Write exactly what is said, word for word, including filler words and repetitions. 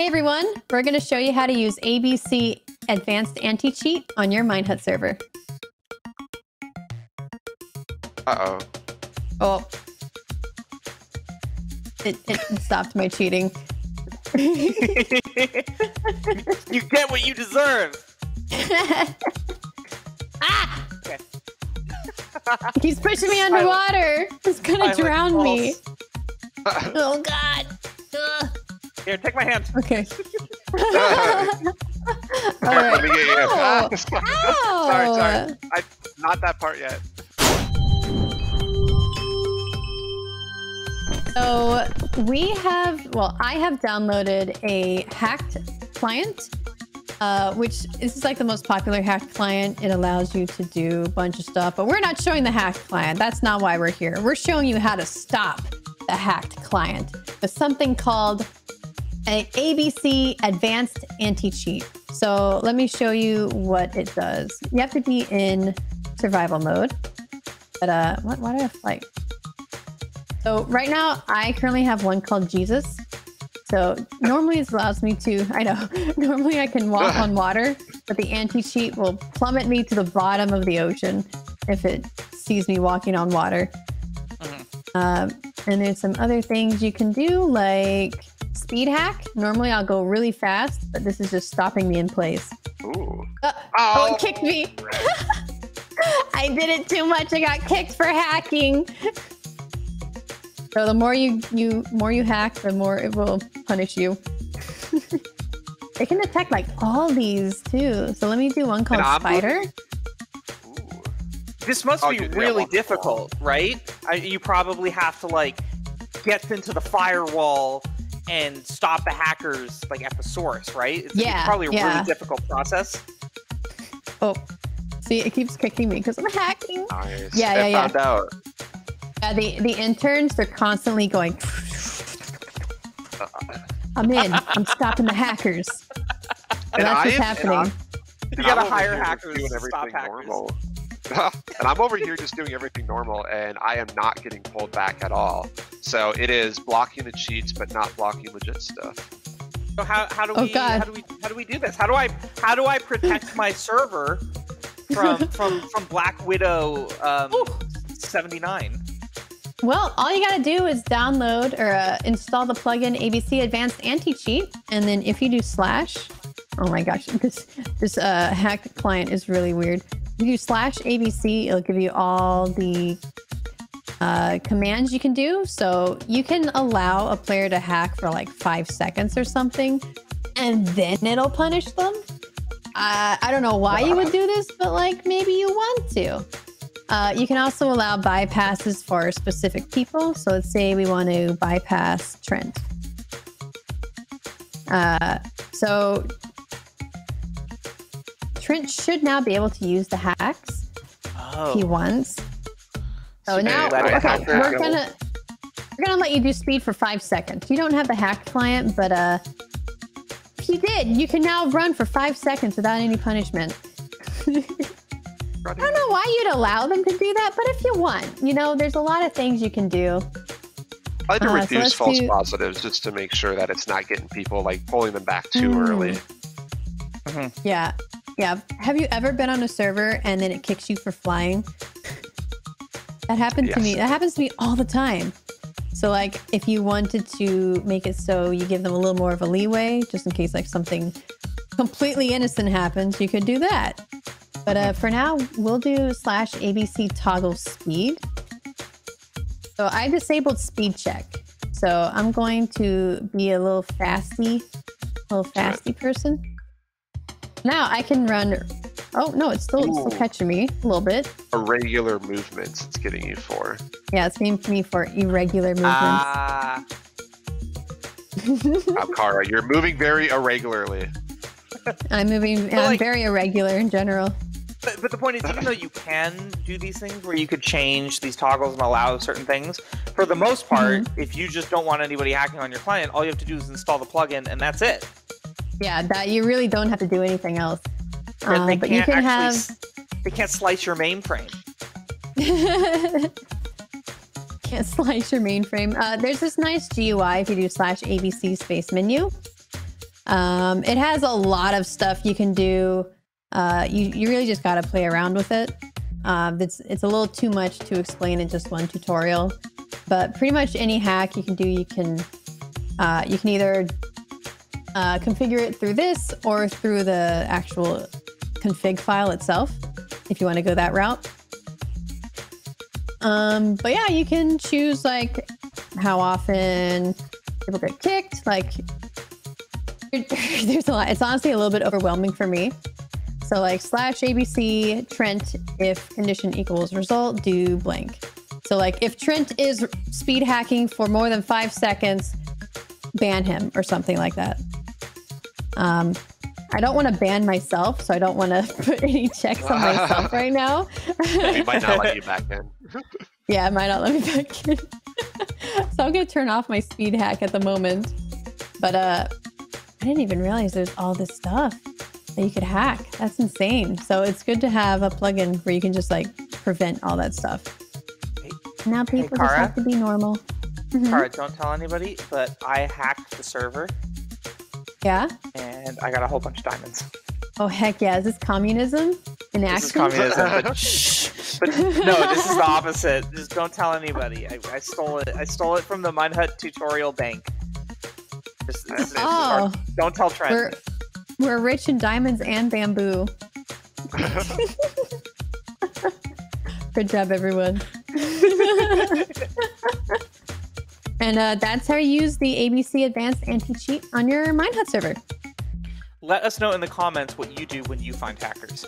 Hey everyone, we're going to show you how to use A B C Advanced Anti-Cheat on your Minehut server. Uh-oh. Oh. It, it stopped my cheating. You get what you deserve! Ah! Okay. He's pushing me underwater! He's gonna drown falls. me. Uh-oh. Oh god! Ugh. Here, take my hand. Okay. All right. Let me get you. Ow. Ow. Sorry, sorry. I, not that part yet. So we have, well, I have downloaded a hacked client, uh, which this is like the most popular hacked client. It allows you to do a bunch of stuff, but we're not showing the hacked client. That's not why we're here. We're showing you how to stop the hacked client with something called an A B C Advanced Anti-Cheat. So let me show you what it does. You have to be in survival mode. But uh, what, why do I like? So right now, I currently have one called Jesus. So normally it allows me to, I know, normally I can walk on water, but the anti-cheat will plummet me to the bottom of the ocean if it sees me walking on water. Mm-hmm. um, and there's some other things you can do, like speed hack. Normally I'll go really fast, but this is just stopping me in place. Ooh. Uh, oh, it kicked me. I did it too much. I got kicked for hacking. So the more you you more you hack, the more it will punish you. They can detect like all these too. So let me do one called Spider. This must I'll be really difficult, right? I, you probably have to like get into the firewall and stop the hackers like at the source, right? It's, yeah, it's probably a yeah. really difficult process. Oh, see, it keeps kicking me because I'm hacking. Nice. Yeah, I yeah, yeah. Found out. Yeah, the, the interns, they're constantly going, I'm in, I'm stopping the hackers. So and that's I what's am, happening. And and you gotta hire hackers to stop hackers. Normal. And I'm over here just doing everything normal, and I am not getting pulled back at all. So it is blocking the cheats, but not blocking legit stuff. So how, how do we, oh God. how do we, how do we do this? How do I, how do I protect my server from, from, from Black Widow um, seventy-nine? Well, all you gotta do is download or uh, install the plugin A B C Advanced Anti-Cheat, and then if you do slash, oh my gosh, this this uh, hacked client is really weird. If you do slash A B C, it'll give you all the uh, commands you can do. So you can allow a player to hack for like five seconds or something, and then it'll punish them. Uh, I don't know why you would do this, but like maybe you want to. Uh, you can also allow bypasses for specific people. So let's say we want to bypass Trent. Uh, so Trent should now be able to use the hacks oh. if he wants. So Should now, okay, hack we're gonna we're gonna let you do speed for five seconds. You don't have the hack client, but uh, if you did, you can now run for five seconds without any punishment. I don't know why you'd allow them to do that, but if you want, you know, there's a lot of things you can do. I like to uh, reduce so false do... positives just to make sure that it's not getting people, like, pulling them back too mm. early. Mm-hmm. Yeah. Yeah. Have you ever been on a server and then it kicks you for flying? That happened yes. to me. That happens to me all the time. So, like, if you wanted to make it so you give them a little more of a leeway, just in case, like, something completely innocent happens, you could do that. But uh, for now, we'll do slash A B C toggle speed. So I disabled speed check. So I'm going to be a little fasty, a little fasty person. Now I can run. Oh, no, it's still, it's still catching me a little bit. Irregular movements it's getting you for. Yeah, it's getting me for irregular movements. Ah. Uh... Kara, you're moving very irregularly. I'm moving, I'm like, very irregular in general. But, but the point is, even though you can do these things where you could change these toggles and allow certain things, for the most part, mm-hmm. if you just don't want anybody hacking on your client, all you have to do is install the plugin and that's it. Yeah, that you really don't have to do anything else. Uh, they but can't you can actually, have... They can't slice your mainframe. Can't slice your mainframe. Uh, there's this nice G U I if you do slash A B C space menu. Um, it has a lot of stuff you can do. Uh, you, you really just gotta play around with it. Uh, it's, it's a little too much to explain in just one tutorial, but pretty much any hack you can do, you can, uh, you can either uh, configure it through this or through the actual config file itself, if you want to go that route. Um, but yeah, you can choose like how often people get kicked. Like, there's a lot. It's honestly a little bit overwhelming for me. So like slash A B C Trent, if condition equals result, do blank. So like if Trent is speed hacking for more than five seconds, ban him or something like that. Um, I don't want to ban myself, so I don't want to put any checks on myself right now. It might not let you back in. Yeah, it might not let me back in. So I'm going to turn off my speed hack at the moment. But uh, I didn't even realize there's all this stuff that you could hack. That's insane. So it's good to have a plugin where you can just like prevent all that stuff. Hey, now people hey, Cara, just have to be normal. Mm-hmm. Cara, don't tell anybody, but I hacked the server. Yeah? And I got a whole bunch of diamonds. Oh, heck yeah. Is this communism in action? This is communism, but shh. But no, this is the opposite. Just don't tell anybody. I, I stole it. I stole it from the Minehut tutorial bank. Just, just, oh. Just, don't tell Trent. We're, we're rich in diamonds and bamboo. Good job, everyone. And uh, that's how you use the A B C Advanced Anti-Cheat on your Minehut server. Let us know in the comments what you do when you find hackers.